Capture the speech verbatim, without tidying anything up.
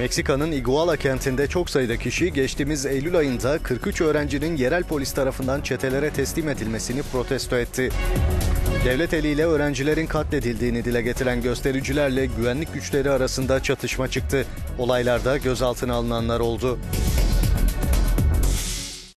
Meksika'nın Iguala kentinde çok sayıda kişi geçtiğimiz Eylül ayında kırk üç öğrencinin yerel polis tarafından çetelere teslim edilmesini protesto etti. Devlet eliyle öğrencilerin katledildiğini dile getiren göstericilerle güvenlik güçleri arasında çatışma çıktı. Olaylarda gözaltına alınanlar oldu.